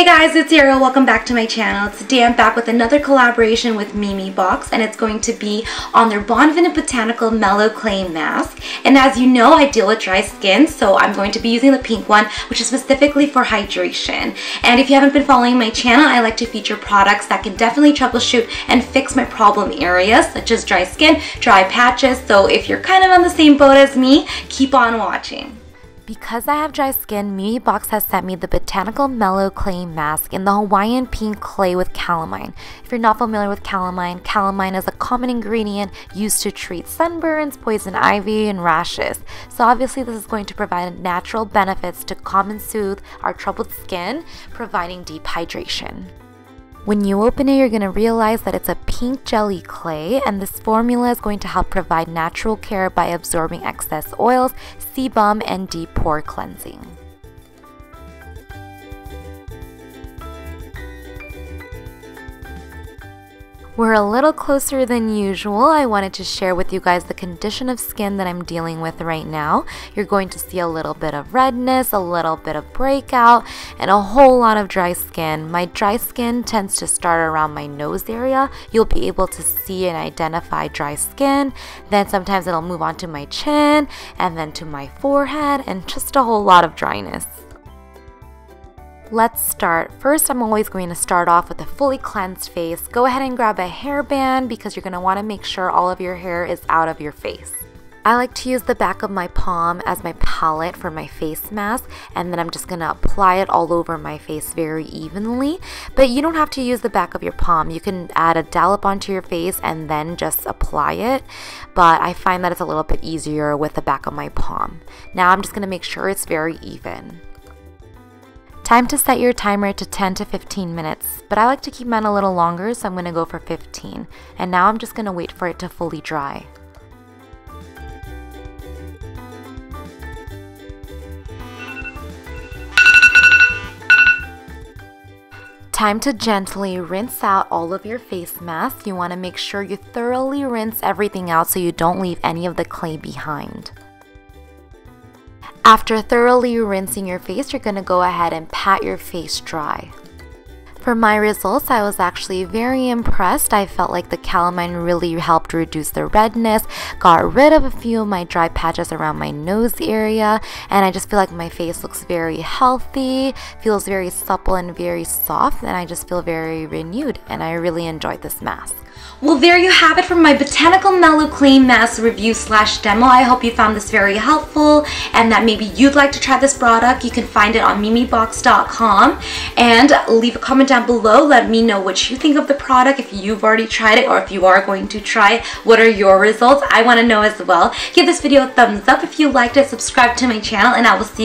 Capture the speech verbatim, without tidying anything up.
Hey guys, it's Ariel. Welcome back to my channel. Today I'm back with another collaboration with Memebox, and it's going to be on their Bonvivant Botanical Mellow Clay Mask. And as you know, I deal with dry skin, so I'm going to be using the pink one, which is specifically for hydration. And if you haven't been following my channel, I like to feature products that can definitely troubleshoot and fix my problem areas, such as dry skin, dry patches. So if you're kind of on the same boat as me, keep on watching. Because I have dry skin, Memebox has sent me the Botanical Mellow Clay Mask in the Hawaiian Pink Clay with Calamine. If you're not familiar with Calamine, Calamine is a common ingredient used to treat sunburns, poison ivy, and rashes. So obviously this is going to provide natural benefits to calm and soothe our troubled skin, providing deep hydration. When you open it, you're going to realize that it's a pink jelly clay, and this formula is going to help provide natural care by absorbing excess oils, sebum, and deep pore cleansing. We're a little closer than usual. I wanted to share with you guys the condition of skin that I'm dealing with right now. You're going to see a little bit of redness, a little bit of breakout, and a whole lot of dry skin. My dry skin tends to start around my nose area. You'll be able to see and identify dry skin. Then sometimes it'll move on to my chin and then to my forehead, and just a whole lot of dryness. Let's start. First, I'm always going to start off with a fully cleansed face. Go ahead and grab a hairband because you're going to want to make sure all of your hair is out of your face. I like to use the back of my palm as my palette for my face mask, and then I'm just going to apply it all over my face very evenly. But you don't have to use the back of your palm. You can add a dollop onto your face and then just apply it, but I find that it's a little bit easier with the back of my palm. Now I'm just going to make sure it's very even. Time to set your timer to ten to fifteen minutes, but I like to keep mine a little longer, so I'm going to go for fifteen. And now I'm just going to wait for it to fully dry. Time to gently rinse out all of your face mask. You want to make sure you thoroughly rinse everything out so you don't leave any of the clay behind. After thoroughly rinsing your face, you're going to go ahead and pat your face dry. For my results, I was actually very impressed. I felt like the Calamine really helped reduce the redness, got rid of a few of my dry patches around my nose area, and I just feel like my face looks very healthy, feels very supple and very soft, and I just feel very renewed, and I really enjoyed this mask. Well, there you have it for my Botanical Mellow Clay Mask review slash demo. I hope you found this very helpful and that maybe you'd like to try this product. You can find it on memebox dot com, and leave a comment down below. Let me know what you think of the product, if you've already tried it or if you are going to try it. What are your results? I want to know as well. Give this video a thumbs up if you liked it, subscribe to my channel, and I will see you